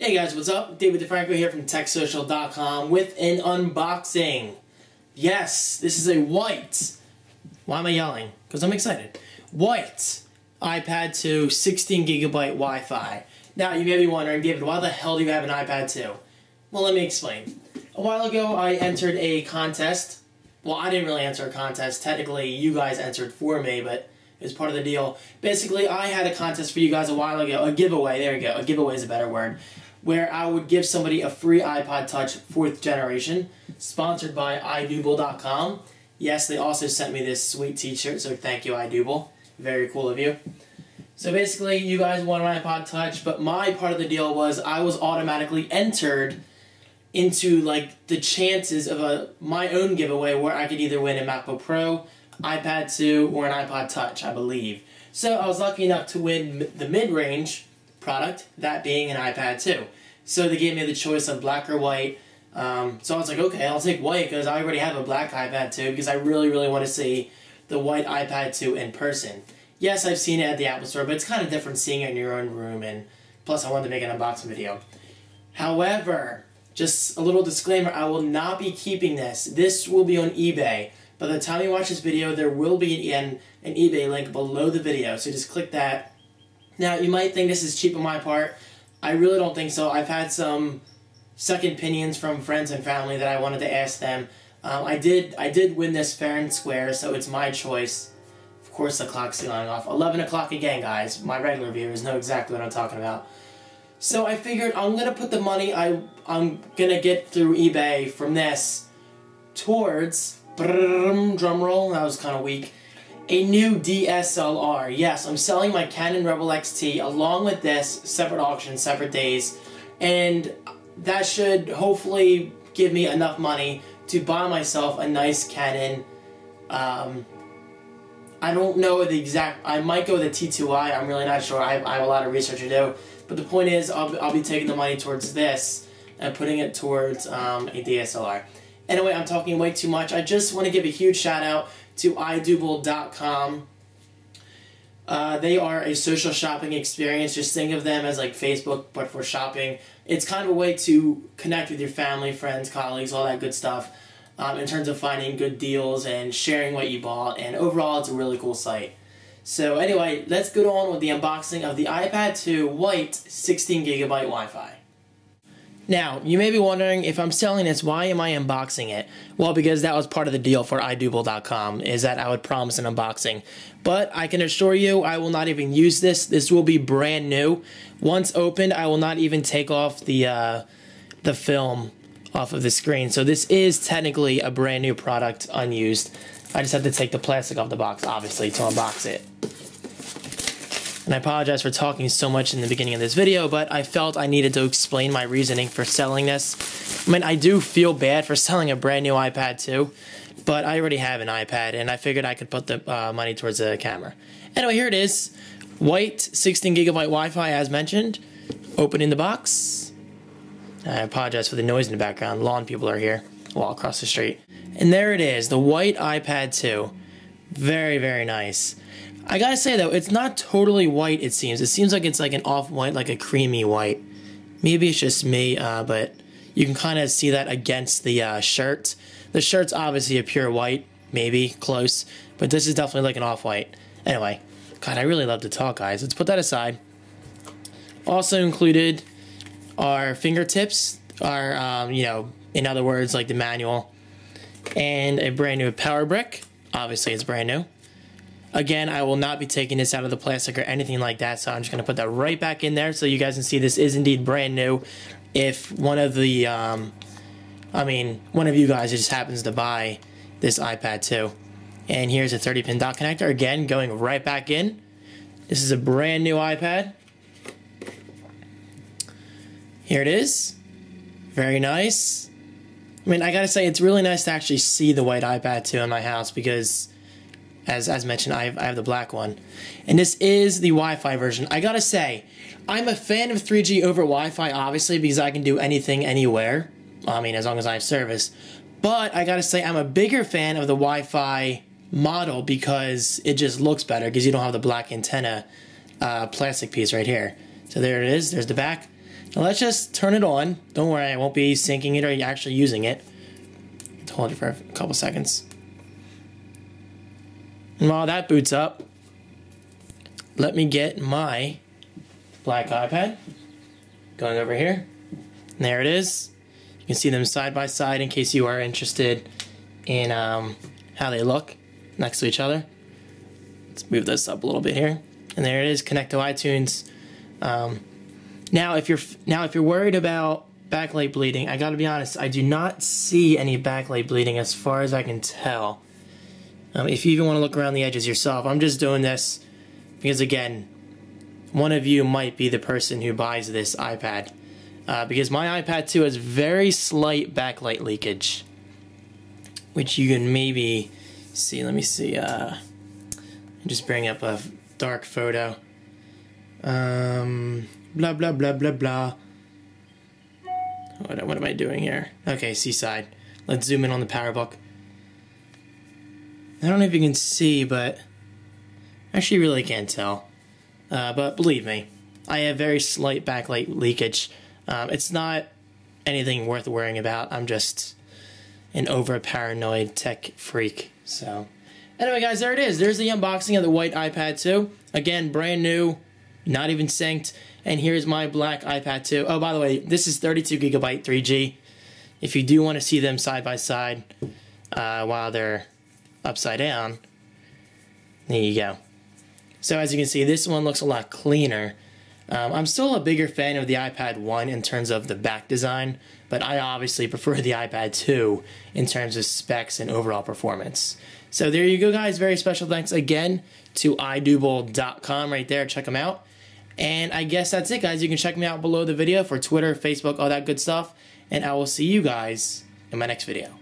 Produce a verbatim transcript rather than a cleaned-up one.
Hey guys, what's up? David DeFranco here from Tech Social dot com with an unboxing. Yes, this is a white, why am I yelling? Because I'm excited. White iPad two sixteen gigabyte Wi-Fi. Now you may be wondering, David, why the hell do you have an iPad two? Well, let me explain. A while ago I entered a contest. Well, I didn't really enter a contest. Technically, you guys entered for me, but it was part of the deal. Basically, I had a contest for you guys a while ago, a giveaway, there you go, a giveaway is a better word, where I would give somebody a free iPod Touch fourth generation, sponsored by i dooble dot com. Yes, they also sent me this sweet t-shirt, so thank you, idooble. Very cool of you. So basically, you guys won an iPod Touch, but my part of the deal was I was automatically entered into like the chances of a my own giveaway where I could either win a MacBook Pro, iPad two, or an iPod Touch, I believe. So I was lucky enough to win the mid-range product, that being an iPad two. So they gave me the choice of black or white. Um, so I was like, okay, I'll take white because I already have a black iPad two because I really, really want to see the white iPad two in person. Yes, I've seen it at the Apple Store, but it's kind of different seeing it in your own room, and plus I wanted to make an unboxing video. However, just a little disclaimer, I will not be keeping this. This will be on eBay. By the time you watch this video, there will be an, an eBay link below the video, so just click that. Now, you might think this is cheap on my part. I really don't think so. I've had some second opinions from friends and family that I wanted to ask them. Um, I did I did win this fair and square, so it's my choice. Of course, the clock's still going off. eleven o'clock again, guys. My regular viewers know exactly what I'm talking about. So I figured I'm going to put the money I, I'm going to get through eBay from this towards... drum roll, that was kind of weak, a new D S L R. Yes, I'm selling my Canon Rebel X T along with this, separate auction, separate days, and that should hopefully give me enough money to buy myself a nice Canon. um, I don't know the exact, I might go with a T two i, I'm really not sure, I, I have a lot of research to do, but the point is I'll, I'll be taking the money towards this and putting it towards um, a D S L R. Anyway, I'm talking way too much. I just want to give a huge shout out to idooble dot com. Uh, they are a social shopping experience. Just think of them as like Facebook, but for shopping. It's kind of a way to connect with your family, friends, colleagues, all that good stuff, um, in terms of finding good deals and sharing what you bought. And overall, it's a really cool site. So anyway, let's get on with the unboxing of the iPad two white sixteen gigabyte Wi-Fi. Now, you may be wondering, if I'm selling this, why am I unboxing it? Well, because that was part of the deal for idooble dot com, is that I would promise an unboxing. But I can assure you, I will not even use this. This will be brand new. Once opened, I will not even take off the, uh, the film off of the screen. So this is technically a brand new product, unused. I just have to take the plastic off the box, obviously, to unbox it. And I apologize for talking so much in the beginning of this video, but I felt I needed to explain my reasoning for selling this. I mean, I do feel bad for selling a brand new iPad two, but I already have an iPad, and I figured I could put the uh, money towards the camera. Anyway, here it is. White sixteen gigabyte Wi-Fi, as mentioned. Opening the box. I apologize for the noise in the background. Lawn people are here. Well, across the street. And there it is, the white iPad two. Very, very nice. I gotta say though, it's not totally white, it seems. It seems like it's like an off-white, like a creamy white. Maybe it's just me, uh, but you can kind of see that against the uh, shirt. The shirt's obviously a pure white, maybe, close, but this is definitely like an off-white. Anyway, God, I really love to talk, guys. Let's put that aside. Also included are fingertips, are, um, you know, in other words, like the manual, and a brand new power brick. Obviously, it's brand new. Again, I will not be taking this out of the plastic or anything like that, so I'm just going to put that right back in there so you guys can see this is indeed brand new. If one of the, um, I mean, one of you guys just happens to buy this iPad two. And here's a thirty pin dock connector, again, going right back in. This is a brand new iPad. Here it is. Very nice. I mean, I gotta say, it's really nice to actually see the white iPad two in my house because... As, as mentioned, I have, I have the black one. And this is the Wi-Fi version. I gotta say, I'm a fan of three G over Wi-Fi, obviously, because I can do anything, anywhere. I mean, as long as I have service. But I gotta say, I'm a bigger fan of the Wi-Fi model because it just looks better, because you don't have the black antenna uh, plastic piece right here. So there it is, there's the back. Now let's just turn it on. Don't worry, I won't be syncing it or actually using it. Hold it for a couple seconds. And while that boots up, let me get my black iPad. Going over here. And there it is. You can see them side by side in case you are interested in um, how they look next to each other. Let's move this up a little bit here. And there it is, connect to iTunes. Um, now, if you're now if you're worried about backlight bleeding, I gotta be honest, I do not see any backlight bleeding as far as I can tell. Um, if you even want to look around the edges yourself, I'm just doing this because, again, one of you might be the person who buys this iPad. Uh, because my iPad two has very slight backlight leakage, which you can maybe see. Let me see, uh, just bring up a dark photo. Um, blah, blah, blah, blah, blah. What, what am I doing here? Okay, seaside. Let's zoom in on the PowerBook. I don't know if you can see, but I actually really can't tell. Uh, but believe me, I have very slight backlight leakage. Um, it's not anything worth worrying about. I'm just an over-paranoid tech freak. So, anyway, guys, there it is. There's the unboxing of the white iPad two. Again, brand new, not even synced. And here's my black iPad two. Oh, by the way, this is thirty-two gigabyte three G. If you do want to see them side by side uh, while they're upside down, there you go. So as you can see, this one looks a lot cleaner. Um, I'm still a bigger fan of the iPad one in terms of the back design, but I obviously prefer the iPad two in terms of specs and overall performance. So there you go, guys. Very special thanks again to i dooble dot com right there. Check them out. And I guess that's it, guys. You can check me out below the video for Twitter, Facebook, all that good stuff. And I will see you guys in my next video.